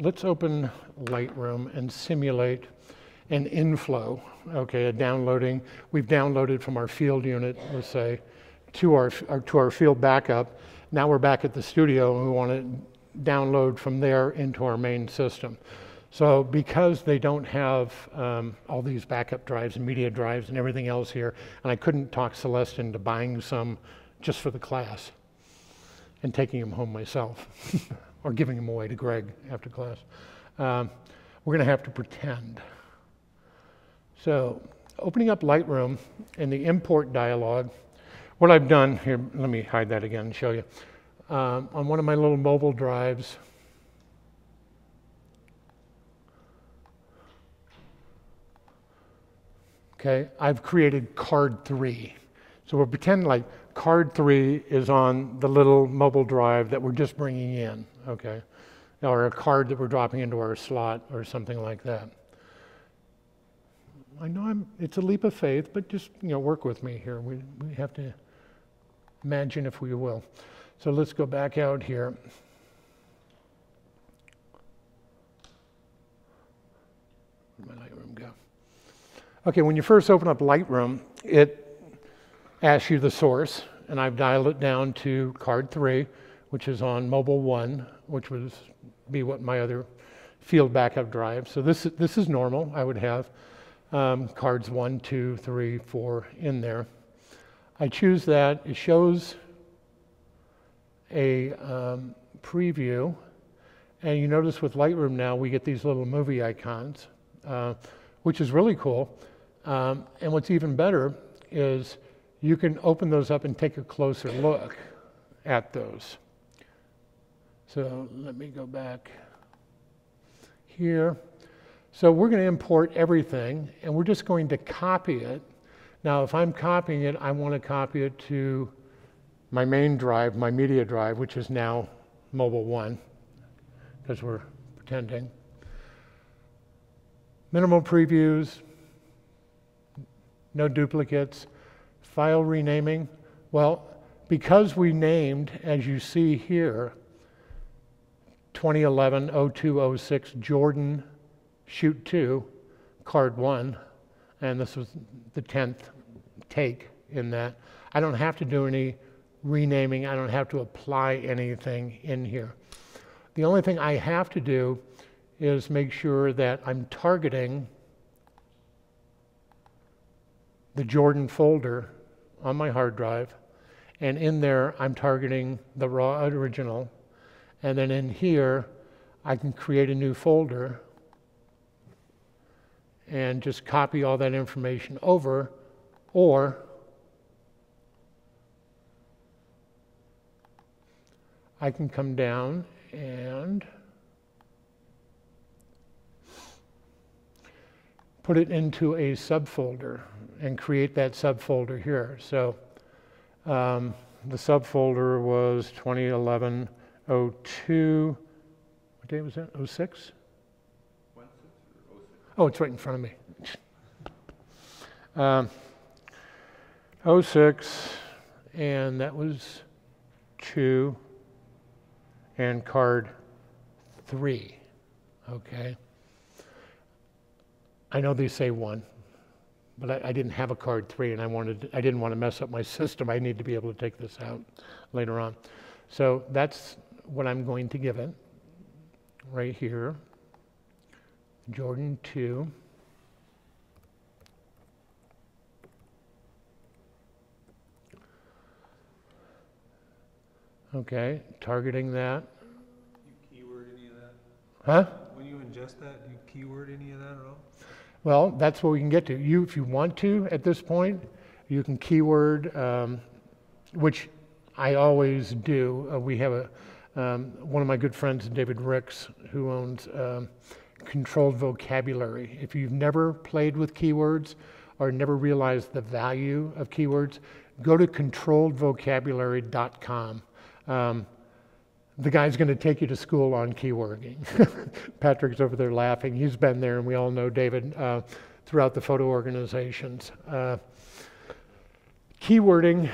let's open Lightroom and simulate an inflow, okay, a downloading. We've downloaded from our field unit, let's say, to our field backup. Now we're back at the studio and we want to download from there into our main system. So because they don't have all these backup drives and media drives and everything else here, and I couldn't talk Celeste into buying some just for the class and taking them home myself or giving them away to Greg after class, we're going to have to pretend. So opening up Lightroom in the import dialog, what I've done here, let me hide that again and show you. On one of my little mobile drives, okay, I've created card 3. So we'll pretend like card 3 is on the little mobile drive that we're just bringing in, okay, or a card that we're dropping into our slot or something like that. I know it's a leap of faith, but just, you know, work with me here. We have to imagine if we will. So let's go back out here. Where'd my Lightroom go? Okay, when you first open up Lightroom, it asks you the source, and I've dialed it down to card 3, which is on mobile 1, which would be what my other field backup drive. So this is normal. I would have cards 1, 2, 3, 4 in there. I choose that. It shows a preview, and you notice with Lightroom now we get these little movie icons, which is really cool. And what's even better is you can open those up and take a closer look at those. So let me go back here. So we're going to import everything, and we're just going to copy it. Now, if I'm copying it, I want to copy it to my main drive, my media drive, which is now mobile 1, because we're pretending. Minimal previews, no duplicates, file renaming. Well, because we named, as you see here, 2011-0206 Jordan Shoot 2, card 1, and this was the 10th take in that. I don't have to do any renaming. I don't have to apply anything in here. The only thing I have to do is make sure that I'm targeting the Jordan folder on my hard drive, and in there I'm targeting the raw original, and then in here I can create a new folder and just copy all that information over, or I can come down and put it into a subfolder and create that subfolder here. So the subfolder was 2011-02, what day was that, 06? Oh, it's right in front of me. 06, and that was 2, and card 3, okay? I know they say 1, but I didn't have a card 3, and I didn't want to mess up my system. I need to be able to take this out later on. So that's what I'm going to give it right here. Jordan 2, okay, targeting that. Do you keyword any of that? Huh? When you ingest that, do you keyword any of that at all? Well, that's what we can get to. You, if you want to at this point, you can keyword, which I always do. We have a one of my good friends, David Ricks, who owns Controlled Vocabulary. If you've never played with keywords or never realized the value of keywords, go to controlledvocabulary.com. The guy's going to take you to school on keywording. Patrick's over there laughing. He's been there, and we all know David throughout the photo organizations. Keywording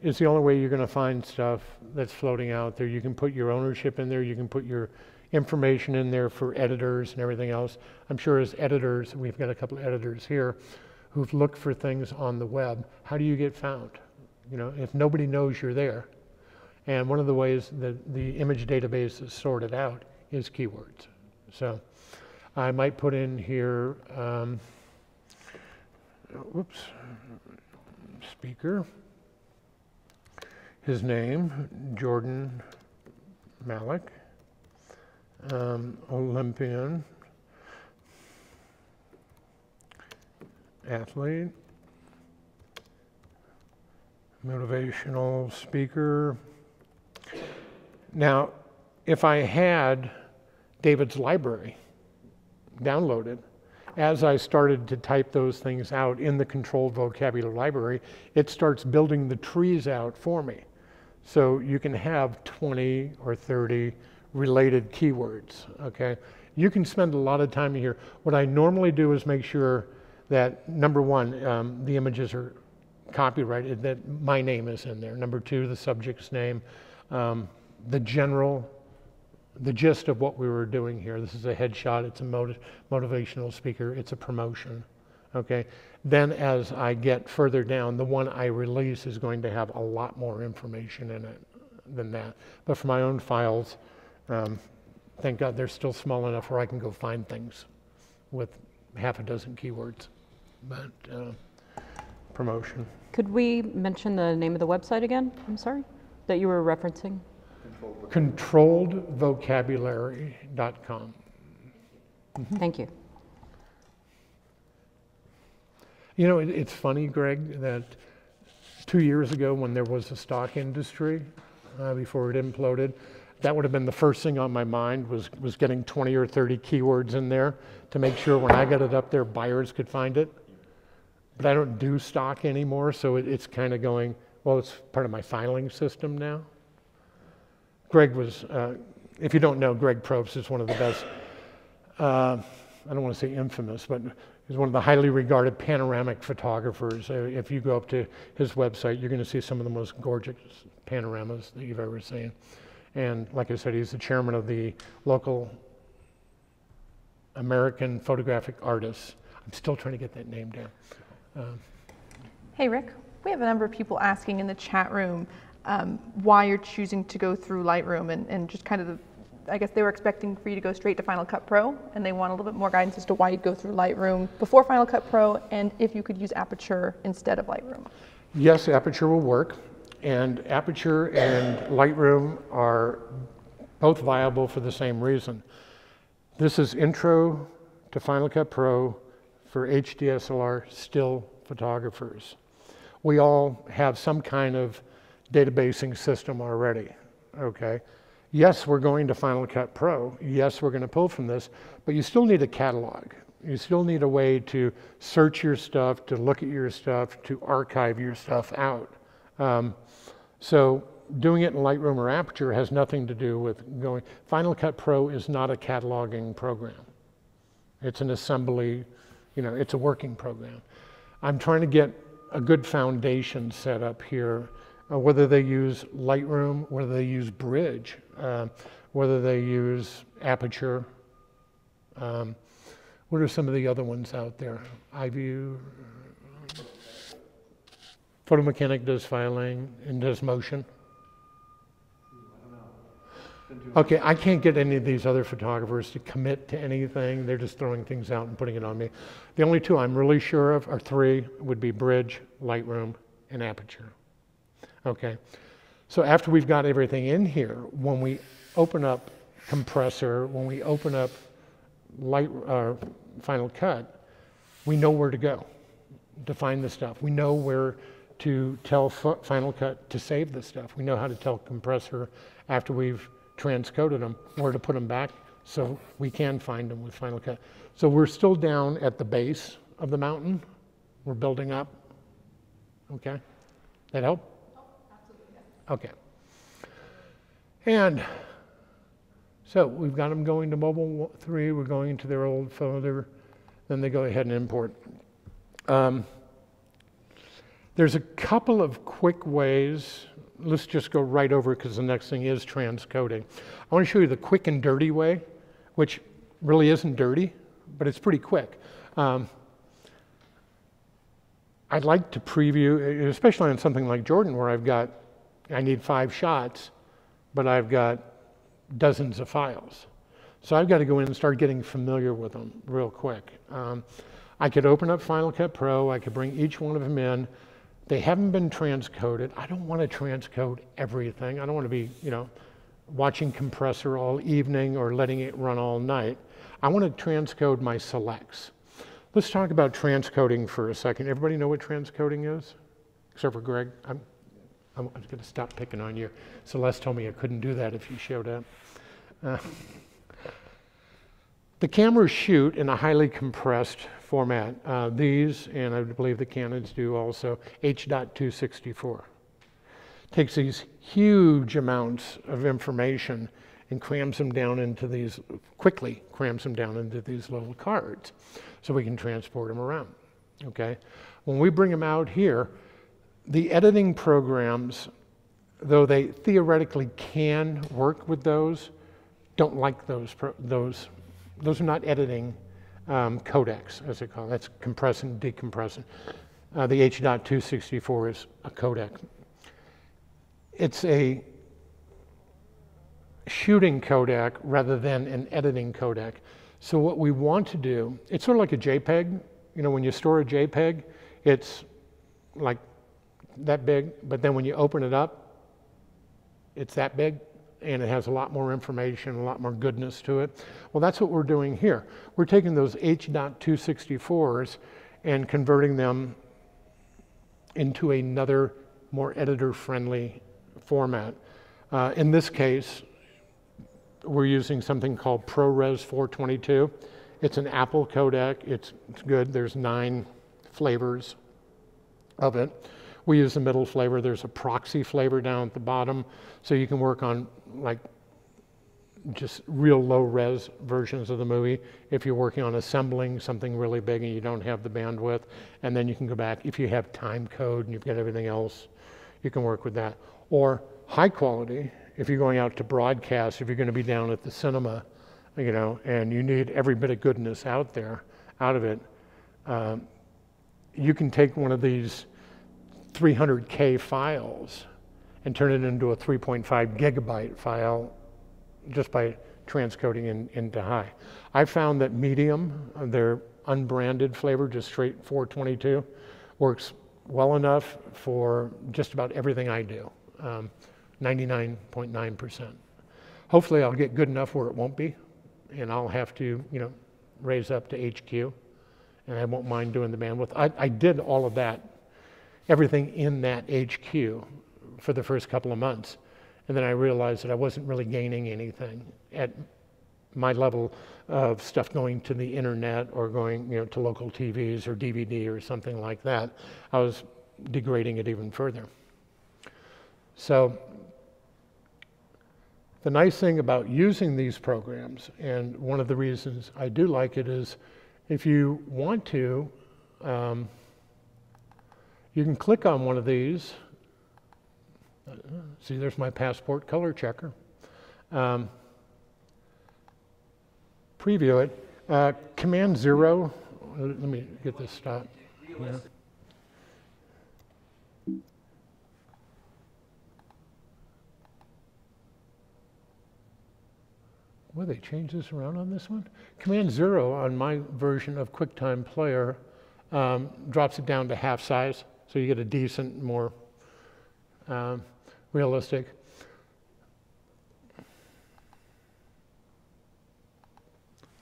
is the only way you're going to find stuff that's floating out there. You can put your ownership in there. You can put your information in there for editors and everything else. I'm sure as editors, we've got a couple of editors here who've looked for things on the web. How do you get found? You know, if nobody knows you're there. And one of the ways that the image database is sorted out is keywords. So I might put in here, whoops, speaker, his name, Jordan Malik, Olympian, athlete, motivational speaker. Now, if I had David's library downloaded, as I started to type those things out in the controlled vocabulary library, it starts building the trees out for me. So you can have 20 or 30 related keywords, okay? You can spend a lot of time here. What I normally do is make sure that, number one, the images are copyrighted, that my name is in there. Number two, the subject's name, the general, the gist of what we were doing here. This is a headshot, it's a motivational speaker, it's a promotion, okay? Then as I get further down, the one I release is going to have a lot more information in it than that. But for my own files, thank God they're still small enough where I can go find things with half a dozen keywords, but promotion. Could we mention the name of the website again? I'm sorry, that you were referencing? controlledvocabulary.com. Thank you. You know, it's funny, Greg, that 2 years ago when there was a stock industry, before it imploded, that would have been the first thing on my mind, was getting 20 or 30 keywords in there to make sure when I got it up there, buyers could find it. But I don't do stock anymore, so it's kind of going, well, it's part of my filing system now. Greg was, if you don't know, Greg Probst is one of the best, I don't want to say infamous, but he's one of the highly regarded panoramic photographers. If you go up to his website, you're going to see some of the most gorgeous panoramas that you've ever seen. And like I said, he's the chairman of the local American Photographic Artists. I'm still trying to get that name down. Hey, Rick, we have a number of people asking in the chat room why you're choosing to go through Lightroom, and just kind of the, I guess they were expecting for you to go straight to Final Cut Pro, and they want a little bit more guidance as to why you'd go through Lightroom before Final Cut Pro, and if you could use Aperture instead of Lightroom. Yes, Aperture will work, and Aperture and Lightroom are both viable for the same reason. This is intro to Final Cut Pro for HDSLR still photographers. We all have some kind of databasing system already, okay? Yes, we're going to Final Cut Pro. Yes, we're going to pull from this, but you still need a catalog. You still need a way to search your stuff, to look at your stuff, to archive your stuff out. So doing it in Lightroom or Aperture has nothing to do with going. Final Cut Pro is not a cataloging program. It's an assembly, you know, it's a working program. I'm trying to get a good foundation set up here. Whether they use Lightroom, whether they use Bridge, whether they use Aperture. What are some of the other ones out there? Eye View, Photo Mechanic does filing and does motion. Okay, I can't get any of these other photographers to commit to anything. They're just throwing things out and putting it on me. The only two I'm really sure of, or three, would be Bridge, Lightroom, and Aperture. Okay, so after we've got everything in here, when we open up Compressor, when we open up Final Cut, we know where to go to find the stuff. We know where to tell Final Cut to save the stuff. We know how to tell Compressor, after we've transcoded them, where to put them back so we can find them with Final Cut. So we're still down at the base of the mountain. We're building up. Okay, that help? Okay, and so we've got them going to mobile 3, we're going to their old folder, then they go ahead and import. There's a couple of quick ways let's just go right over it because the next thing is transcoding. I want to show you the quick and dirty way, which really isn't dirty, but it's pretty quick. I'd like to preview, especially on something like Jordan where I've got, I need 5 shots, but I've got dozens of files. So I've got to go in and start getting familiar with them real quick. I could open up Final Cut Pro, I could bring each one of them in. They haven't been transcoded. I don't want to transcode everything. I don't want to be, you know, watching Compressor all evening or letting it run all night. I want to transcode my selects. Let's talk about transcoding for a second. Everybody know what transcoding is? Except for Greg. I'm going to stop picking on you. Celeste told me I couldn't do that if you showed up. The cameras shoot in a highly compressed format. These, and I believe the Canons do also, H.264. Takes these huge amounts of information and crams them down into these, quickly crams them down into these little cards so we can transport them around, okay? When we bring them out here, the editing programs, though they theoretically can work with those, don't like those. Those are not editing codecs, as they call it. That's compressing, decompressing. The H.264 is a codec. It's a shooting codec rather than an editing codec. So what we want to do, it's sort of like a JPEG. You know, when you store a JPEG, it's like that big, but then when you open it up, it's that big, and it has a lot more information, a lot more goodness to it. Well, that's what we're doing here. We're taking those H.264s and converting them into another more editor-friendly format. In this case, we're using something called ProRes 422. It's an Apple codec. It's good. There's 9 flavors of it. We use the middle flavor. There's a proxy flavor down at the bottom, so you can work on like just real low res versions of the movie if you're working on assembling something really big and you don't have the bandwidth. And then you can go back, if you have time code and you've got everything else, you can work with that. Or high quality, if you're going out to broadcast, if you're going to be down at the cinema, you know, and you need every bit of goodness out there, out of it, you can take one of these 300K files and turn it into a 3.5 gigabyte file just by transcoding into high. I found that medium, their unbranded flavor, just straight 422, works well enough for just about everything I do, 99.9%. Hopefully I'll get good enough where it won't be, and I'll have to, you know, raise up to HQ, and I won't mind doing the bandwidth. I did all of that, everything in that HQ for the first couple of months. And then I realized that I wasn't really gaining anything at my level of stuff going to the internet or going, you know, to local TVs or DVD or something like that. I was degrading it even further. So the nice thing about using these programs, and one of the reasons I do like it, is if you want to, you can click on one of these. See, there's my passport color checker. Preview it. Command 0. Let me get this stopped. Yeah. Will they change this around on this one? Command 0 on my version of QuickTime Player drops it down to half size. So you get a decent, more realistic.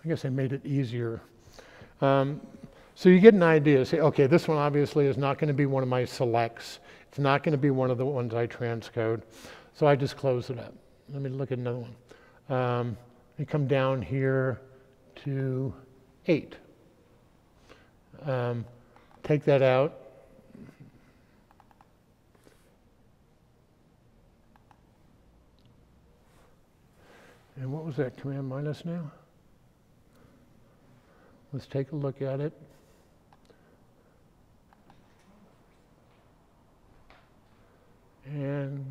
I guess I made it easier. So you get an idea. Say, okay, this one obviously is not going to be one of my selects. It's not going to be one of the ones I transcode. So I just close it up. Let me look at another one. I come down here to 8. Take that out. And what was that command minus now? Let's take a look at it. And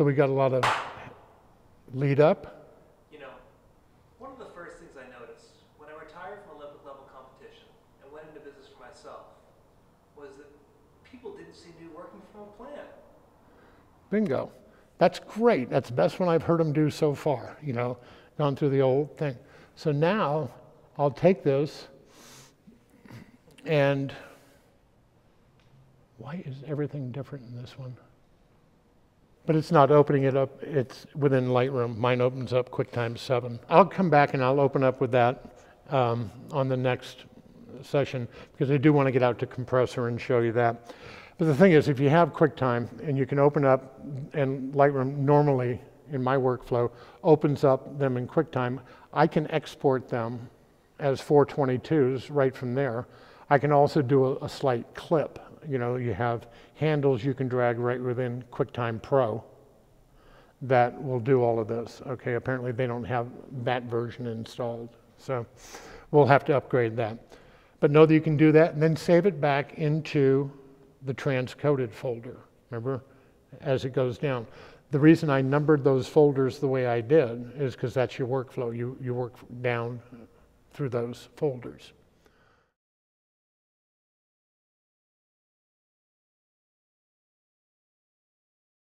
So we got a lot of lead up. You know, one of the first things I noticed when I retired from Olympic level competition and went into business for myself was that people didn't seem to be working from a plan. Bingo. That's great. That's the best one I've heard them do so far, you know, gone through the old thing. So now I'll take this and why is everything different in this one? But it's not opening it up. It's within Lightroom. Mine opens up QuickTime 7. I'll come back and I'll open up with that on the next session because I do want to get out to Compressor and show you that. But the thing is, if you have QuickTime and you can open up, and Lightroom normally in my workflow opens up them in QuickTime, I can export them as 422s right from there. I can also do a slight clip. You know, you have handles you can drag right within QuickTime Pro that will do all of this. Okay, apparently they don't have that version installed. So we'll have to upgrade that. But know that you can do that and then save it back into the transcoded folder, remember, as it goes down. The reason I numbered those folders the way I did is because that's your workflow. You work down through those folders.